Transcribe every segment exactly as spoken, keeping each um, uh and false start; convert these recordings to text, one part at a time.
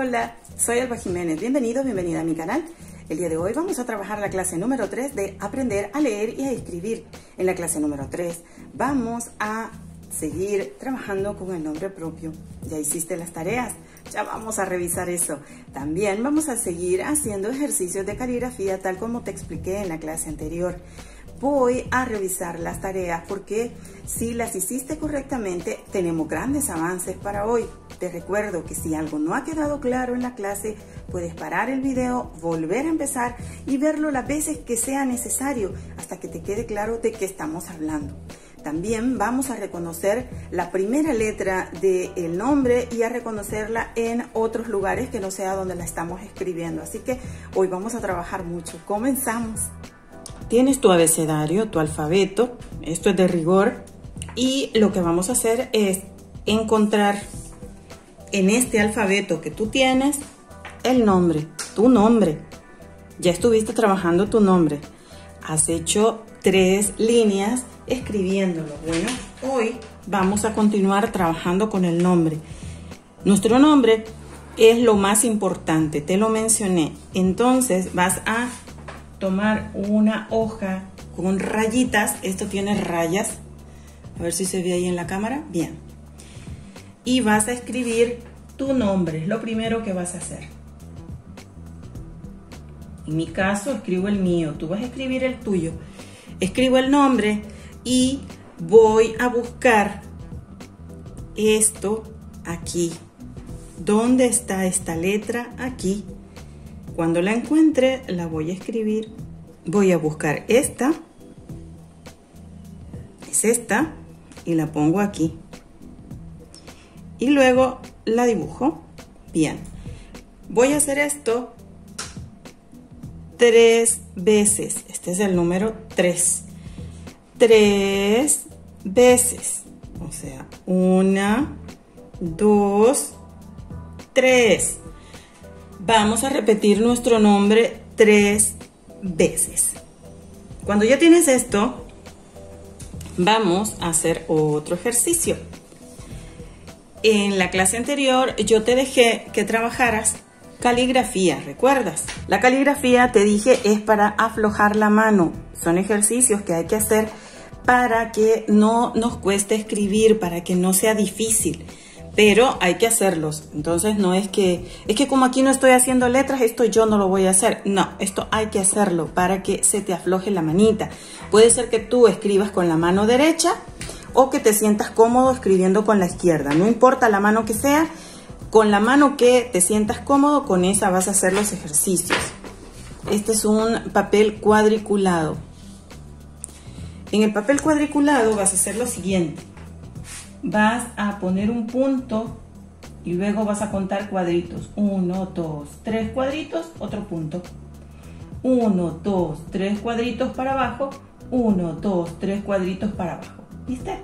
Hola, soy Alba Jiménez. Bienvenido, bienvenida a mi canal. El día de hoy vamos a trabajar la clase número tres de aprender a leer y a escribir. En la clase número tres vamos a seguir trabajando con el nombre propio. Ya hiciste las tareas, ya vamos a revisar eso. También vamos a seguir haciendo ejercicios de caligrafía tal como te expliqué en la clase anterior. Voy a revisar las tareas porque si las hiciste correctamente tenemos grandes avances para hoy. Te recuerdo que si algo no ha quedado claro en la clase, puedes parar el video, volver a empezar y verlo las veces que sea necesario hasta que te quede claro de qué estamos hablando. También vamos a reconocer la primera letra del nombre y a reconocerla en otros lugares que no sea donde la estamos escribiendo. Así que hoy vamos a trabajar mucho. Comenzamos. Tienes tu abecedario, tu alfabeto, esto es de rigor, y lo que vamos a hacer es encontrar en este alfabeto que tú tienes el nombre, tu nombre. Ya estuviste trabajando tu nombre, has hecho tres líneas escribiéndolo. Bueno, hoy vamos a continuar trabajando con el nombre. Nuestro nombre es lo más importante, te lo mencioné. Entonces vas a tomar una hoja con rayitas, esto tiene rayas, a ver si se ve ahí en la cámara, bien, y vas a escribir tu nombre, es lo primero que vas a hacer. En mi caso escribo el mío, tú vas a escribir el tuyo. Escribo el nombre y voy a buscar esto aquí. ¿Dónde está esta letra? Aquí. Cuando la encuentre, la voy a escribir. Voy a buscar esta. Es esta. Y la pongo aquí. Y luego la dibujo. Bien. Voy a hacer esto tres veces. Este es el número tres. Tres veces. O sea, una, dos, tres. Vamos a repetir nuestro nombre tres veces. Cuando ya tienes esto, vamos a hacer otro ejercicio. En la clase anterior yo te dejé que trabajaras caligrafía, ¿recuerdas? La caligrafía, te dije, es para aflojar la mano. Son ejercicios que hay que hacer para que no nos cueste escribir, para que no sea difícil. Pero hay que hacerlos, entonces no es que, es que como aquí no estoy haciendo letras, esto yo no lo voy a hacer. No, esto hay que hacerlo para que se te afloje la manita. Puede ser que tú escribas con la mano derecha o que te sientas cómodo escribiendo con la izquierda. No importa la mano que sea, con la mano que te sientas cómodo, con esa vas a hacer los ejercicios. Este es un papel cuadriculado. En el papel cuadriculado vas a hacer lo siguiente. Vas a poner un punto y luego vas a contar cuadritos. Uno, dos, tres cuadritos, otro punto. Uno, dos, tres cuadritos para abajo. Uno, dos, tres cuadritos para abajo. ¿Viste?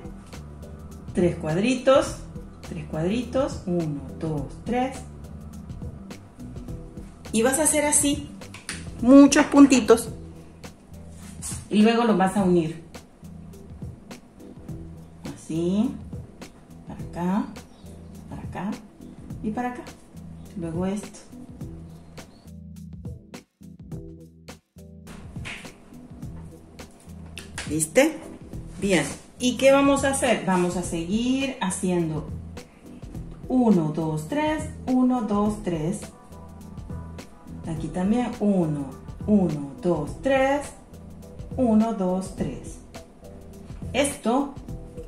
Tres cuadritos, tres cuadritos, uno, dos, tres. Y vas a hacer así muchos puntitos y luego los vas a unir. Así. Acá, para acá y para acá. Luego esto. ¿Viste? Bien. ¿Y qué vamos a hacer? Vamos a seguir haciendo uno, dos, tres, uno, dos, tres. Aquí también uno, uno, dos, tres, uno, dos, tres. Esto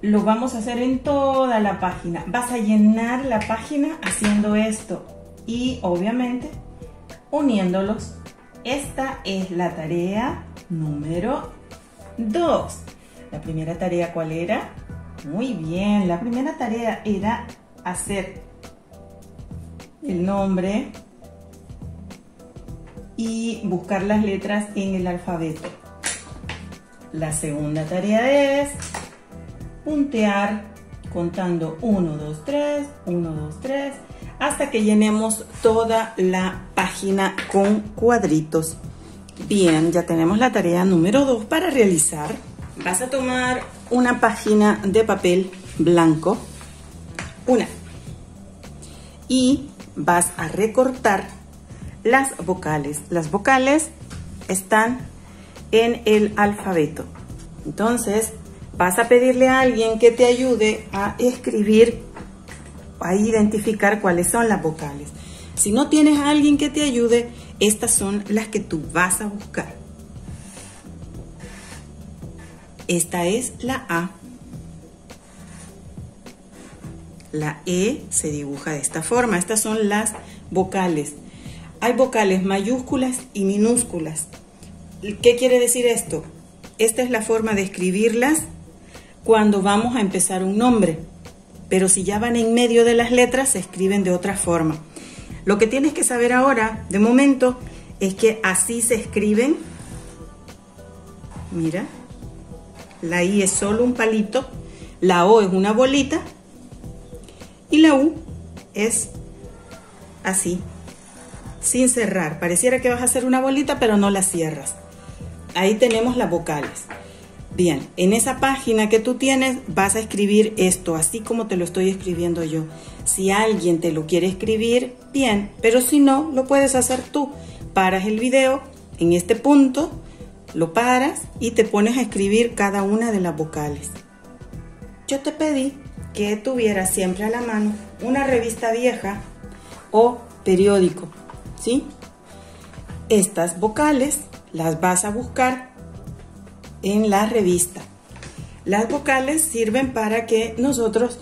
lo vamos a hacer en toda la página. Vas a llenar la página haciendo esto y obviamente uniéndolos. Esta es la tarea número dos. ¿La primera tarea cuál era? Muy bien, la primera tarea era hacer el nombre y buscar las letras en el alfabeto. La segunda tarea es puntear contando uno, dos, tres, uno, dos, tres, hasta que llenemos toda la página con cuadritos. Bien, ya tenemos la tarea número dos para realizar. Vas a tomar una página de papel blanco, una, y vas a recortar las vocales. Las vocales están en el alfabeto. Entonces, vas a pedirle a alguien que te ayude a escribir, a identificar cuáles son las vocales. Si no tienes a alguien que te ayude, estas son las que tú vas a buscar. Esta es la A. La E se dibuja de esta forma. Estas son las vocales. Hay vocales mayúsculas y minúsculas. ¿Qué quiere decir esto? Esta es la forma de escribirlas cuando vamos a empezar un nombre. Pero si ya van en medio de las letras, se escriben de otra forma. Lo que tienes que saber ahora, de momento, es que así se escriben. Mira, la I es solo un palito, la O es una bolita y la U es así, sin cerrar. Pareciera que vas a hacer una bolita, pero no la cierras. Ahí tenemos las vocales. Bien, en esa página que tú tienes vas a escribir esto, así como te lo estoy escribiendo yo. Si alguien te lo quiere escribir, bien, pero si no, lo puedes hacer tú. Paras el video en este punto, lo paras y te pones a escribir cada una de las vocales. Yo te pedí que tuvieras siempre a la mano una revista vieja o periódico, ¿sí? Estas vocales las vas a buscar en la revista. Las vocales sirven para que nosotros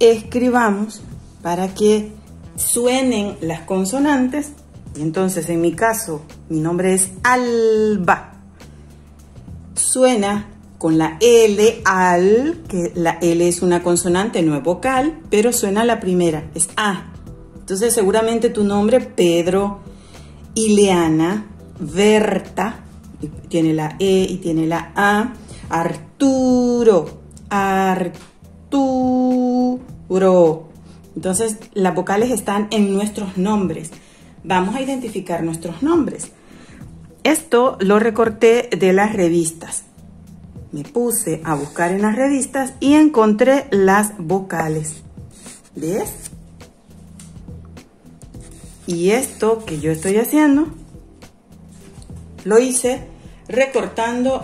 escribamos, para que suenen las consonantes. Y entonces, en mi caso, mi nombre es Alba. Suena con la L, al, que la L es una consonante, no es vocal, pero suena la primera, es A. Entonces, seguramente tu nombre, Pedro, Ileana, Berta, tiene la E y tiene la A. Arturo, Arturo. Entonces, las vocales están en nuestros nombres. Vamos a identificar nuestros nombres. Esto lo recorté de las revistas. Me puse a buscar en las revistas y encontré las vocales. ¿Ves? Y esto que yo estoy haciendo lo hice recortando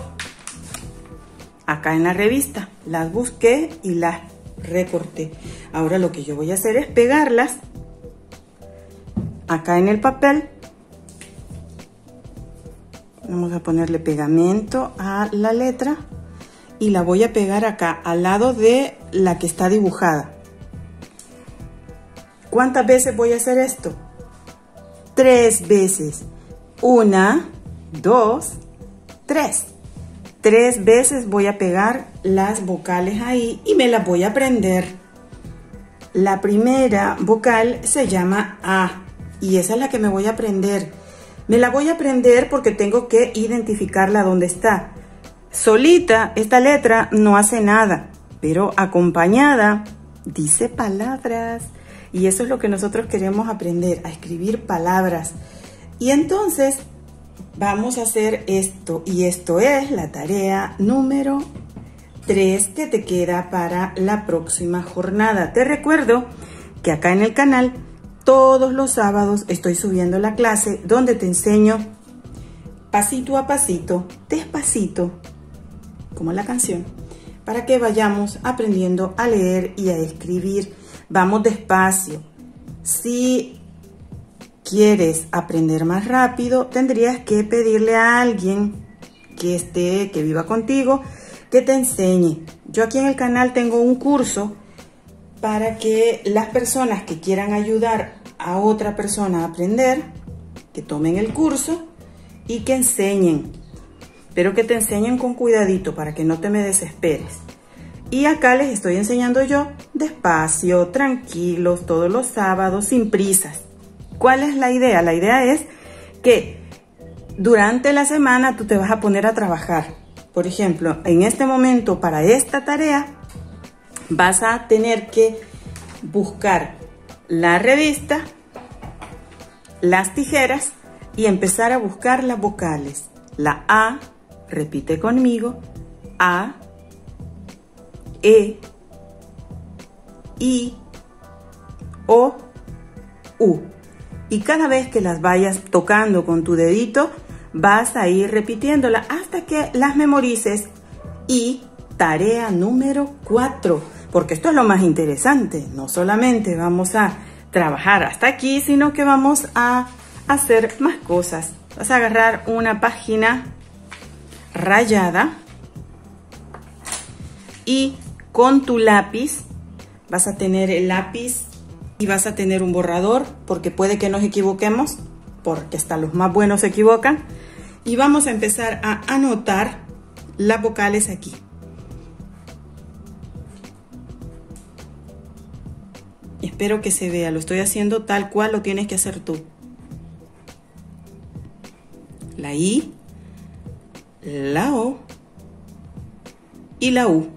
acá en la revista. Las busqué y las recorté. Ahora lo que yo voy a hacer es pegarlas acá en el papel. Vamos a ponerle pegamento a la letra y la voy a pegar acá al lado de la que está dibujada. ¿Cuántas veces voy a hacer esto? Tres veces. Una, dos, tres. Tres veces voy a pegar las vocales ahí y me las voy a aprender. La primera vocal se llama A y esa es la que me voy a aprender. Me la voy a aprender porque tengo que identificarla donde está. Solita esta letra no hace nada, pero acompañada dice palabras. Y eso es lo que nosotros queremos aprender, a escribir palabras. Y entonces vamos a hacer esto, y esto es la tarea número tres que te queda para la próxima jornada. Te recuerdo que acá en el canal todos los sábados estoy subiendo la clase donde te enseño pasito a pasito, despacito, como la canción, para que vayamos aprendiendo a leer y a escribir. Vamos despacio. Si quieres aprender más rápido, tendrías que pedirle a alguien que esté, que viva contigo, que te enseñe. Yo aquí en el canal tengo un curso para que las personas que quieran ayudar a otra persona a aprender, que tomen el curso y que enseñen. Pero que te enseñen con cuidadito para que no te me desesperes. Y acá les estoy enseñando yo despacio, tranquilos, todos los sábados, sin prisas. ¿Cuál es la idea? La idea es que durante la semana tú te vas a poner a trabajar. Por ejemplo, en este momento para esta tarea vas a tener que buscar la revista, las tijeras y empezar a buscar las vocales. La A, repite conmigo, A, E, I, O, U. Y cada vez que las vayas tocando con tu dedito, vas a ir repitiéndolas hasta que las memorices. Y tarea número cuatro, porque esto es lo más interesante. No solamente vamos a trabajar hasta aquí, sino que vamos a hacer más cosas. Vas a agarrar una página rayada y con tu lápiz, vas a tener el lápiz y vas a tener un borrador, porque puede que nos equivoquemos, porque hasta los más buenos se equivocan. Y vamos a empezar a anotar las vocales aquí. Espero que se vea, lo estoy haciendo tal cual lo tienes que hacer tú. La I, la O y la U.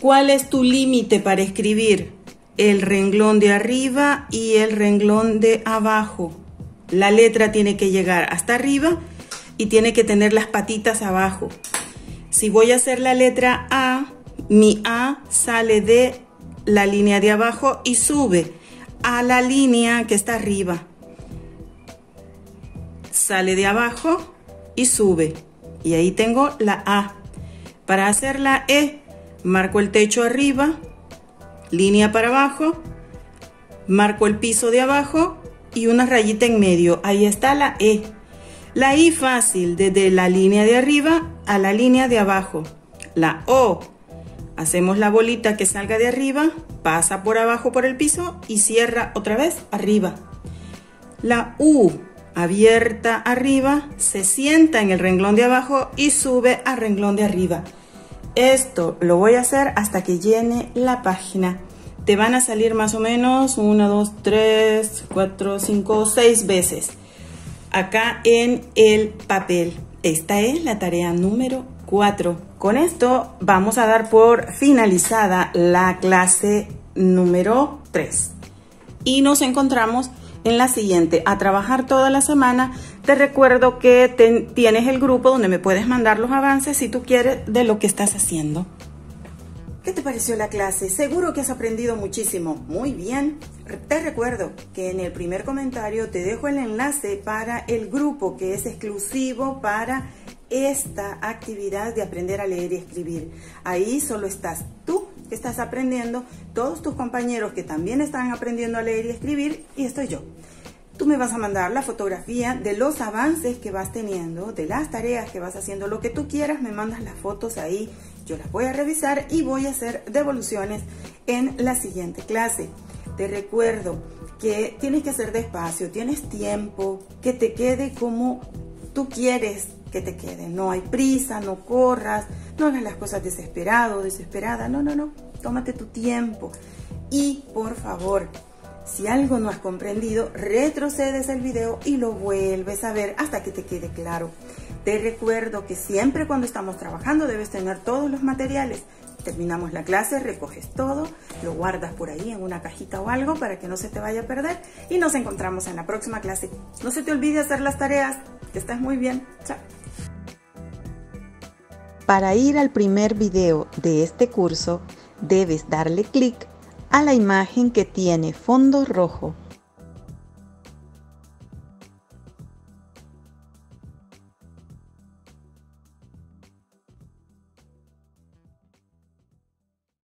¿Cuál es tu límite para escribir? El renglón de arriba y el renglón de abajo. La letra tiene que llegar hasta arriba y tiene que tener las patitas abajo. Si voy a hacer la letra A, mi A sale de la línea de abajo y sube a la línea que está arriba. Sale de abajo y sube. Y ahí tengo la A. Para hacer la E, marco el techo arriba, línea para abajo, marco el piso de abajo y una rayita en medio. Ahí está la E. La I fácil, desde la línea de arriba a la línea de abajo. La O, hacemos la bolita que salga de arriba, pasa por abajo por el piso y cierra otra vez arriba. La U, abierta arriba, se sienta en el renglón de abajo y sube al renglón de arriba. Esto lo voy a hacer hasta que llene la página. Te van a salir más o menos una, dos, tres, cuatro, cinco, seis veces. Acá en el papel. Esta es la tarea número cuatro. Con esto vamos a dar por finalizada la clase número tres. Y nos encontramos en la siguiente. A trabajar toda la semana. Te recuerdo que te, tienes el grupo donde me puedes mandar los avances si tú quieres de lo que estás haciendo. ¿Qué te pareció la clase? Seguro que has aprendido muchísimo. Muy bien. Te recuerdo que en el primer comentario te dejo el enlace para el grupo que es exclusivo para esta actividad de aprender a leer y escribir. Ahí solo estás tú que estás aprendiendo, todos tus compañeros que también están aprendiendo a leer y escribir y estoy yo. Tú me vas a mandar la fotografía de los avances que vas teniendo, de las tareas que vas haciendo, lo que tú quieras, me mandas las fotos ahí, yo las voy a revisar y voy a hacer devoluciones en la siguiente clase. Te recuerdo que tienes que hacer despacio, tienes tiempo, que te quede como tú quieres que te quede. No hay prisa, no corras, no hagas las cosas desesperado, desesperada. No, no, no, tómate tu tiempo. Y por favor, si algo no has comprendido, retrocedes el video y lo vuelves a ver hasta que te quede claro. Te recuerdo que siempre cuando estamos trabajando debes tener todos los materiales. Terminamos la clase, recoges todo, lo guardas por ahí en una cajita o algo para que no se te vaya a perder y nos encontramos en la próxima clase. No se te olvide hacer las tareas, que estás muy bien. Chao. Para ir al primer video de este curso, debes darle clic a la imagen que tiene fondo rojo.